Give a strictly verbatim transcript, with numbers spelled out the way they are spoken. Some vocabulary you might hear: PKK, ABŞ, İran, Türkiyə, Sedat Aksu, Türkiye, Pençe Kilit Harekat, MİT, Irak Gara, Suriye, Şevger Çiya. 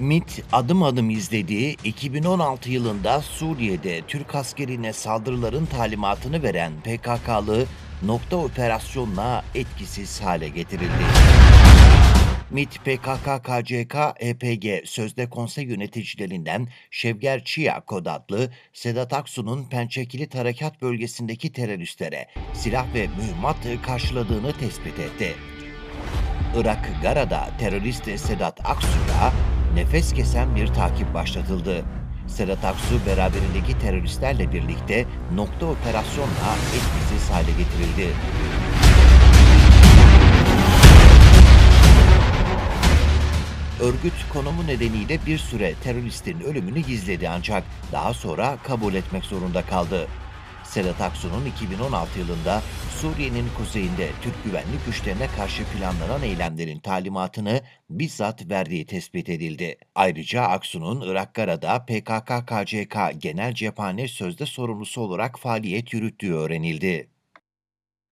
MİT adım adım izlediği iki bin on altı yılında Suriye'de Türk askerine saldırıların talimatını veren P K K'lı nokta operasyonuna etkisiz hale getirildi. MİT, P K K K C K E P G sözde konsey yöneticilerinden Şevger Çiya kod adlı Sedat Aksu'nun Pençe Kilit Harekat bölgesindeki teröristlere silah ve mühimmat karşıladığını tespit etti. Irak Gara'da terörist Sedat Aksu'ya nefes kesen bir takip başlatıldı. Sedat Aksu beraberindeki teröristlerle birlikte nokta operasyonla etkisiz hale getirildi. Örgüt konumu nedeniyle bir süre teröristin ölümünü gizledi ancak daha sonra kabul etmek zorunda kaldı. Sedat Aksu'nun iki bin on altı yılında Suriye'nin kuzeyinde Türk güvenlik güçlerine karşı planlanan eylemlerin talimatını bizzat verdiği tespit edildi. Ayrıca Aksu'nun Irak Gara'da P K K K C K Genel Cephane sözde sorumlusu olarak faaliyet yürüttüğü öğrenildi.